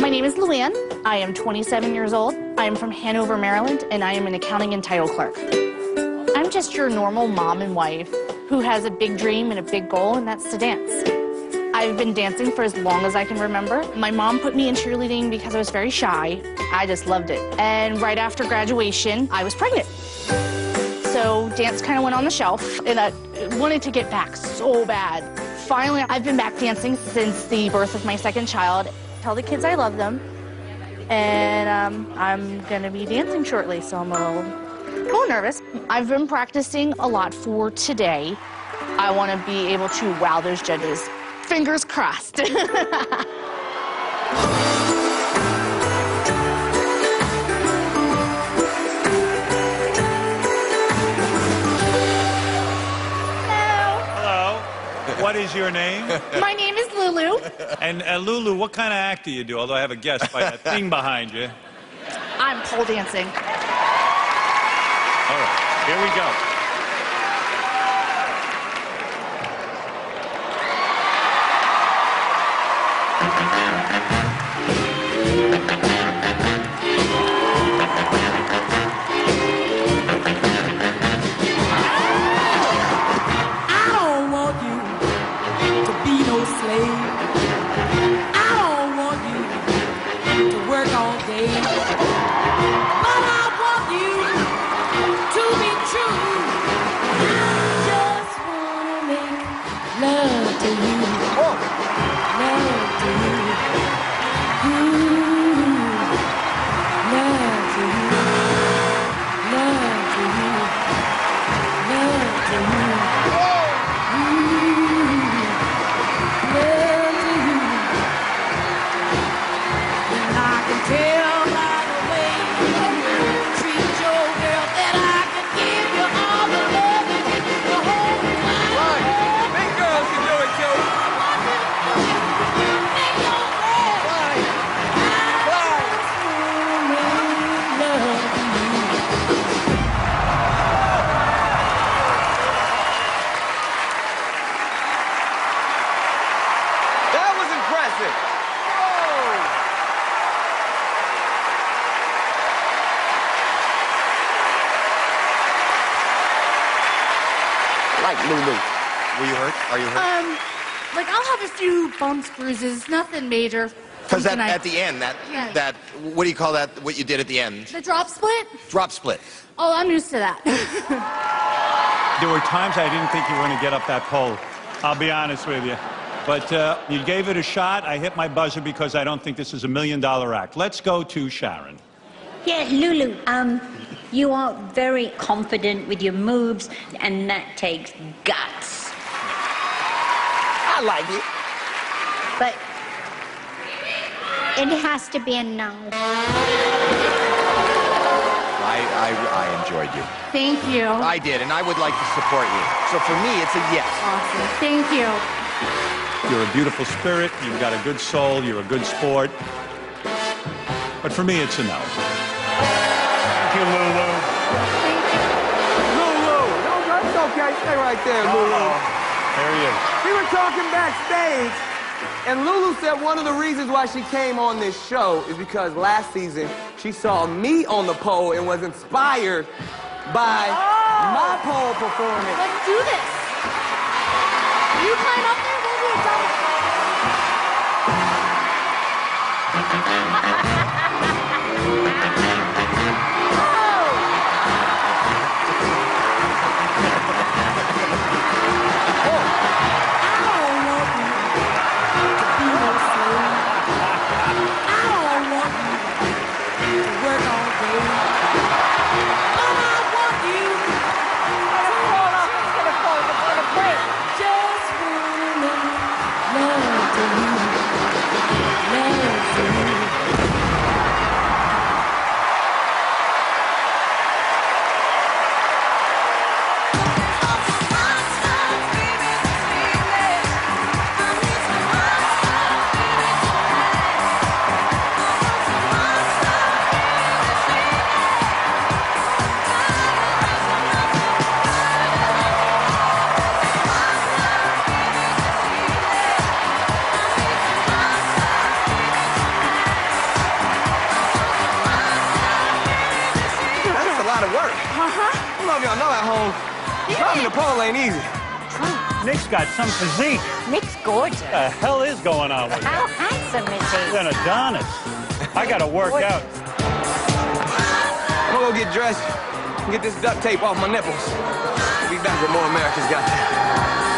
My name is Luann. I am 27 years old. I am from Hanover, Maryland, and I am an accounting and title clerk. I'm just your normal mom and wife who has a big dream and a big goal, and that's to dance. I've been dancing for as long as I can remember. My mom put me in cheerleading because I was very shy. I just loved it. And right after graduation, I was pregnant. So dance kind of went on the shelf, and I wanted to get back so bad. Finally, I've been back dancing since the birth of my second child. Tell the kids I love them, and I'm gonna be dancing shortly, so I'm a little nervous. I've been practicing a lot for today. I want to be able to wow those judges. Fingers crossed. What is your name? My name is Lulu. And Lulu, what kind of act do you do? Although I have a guess by that thing behind you. I'm pole dancing. All right, here we go. Lulu, were you hurt? Are you hurt? Like, I'll have a few bumps, bruises, nothing major. Because at the end, that, what do you call that, what you did at the end? The drop split? Drop split. Oh, I'm used to that. There were times I didn't think you were going to get up that pole. I'll be honest with you. But you gave it a shot. I hit my buzzer because I don't think this is $1 million act. Let's go to Sharon. Yeah, Lulu, you are very confident with your moves, and that takes guts. I like it. But it has to be a no. I enjoyed you. Thank you. I did, and I would like to support you. So for me, it's a yes. Awesome. Thank you. You're a beautiful spirit. You've got a good soul. You're a good sport. But for me, it's a no. Thank you, Lulu. Lulu, no, that's okay. Stay right there, Lulu. There he is. We were talking backstage, and Lulu said one of the reasons why she came on this show is because last season she saw me on the pole and was inspired by my pole performance. Let's do this. You climb up there, we'll do a double. Love to you. of y'all know at home, climbing the pole ain't easy. True. Nick's got some physique. Nick's gorgeous. What the hell is going on with you? How handsome is he? He's an Adonis. I gotta work out. I'm gonna go get dressed and get this duct tape off my nipples. We'll be back with more America's Got Talent.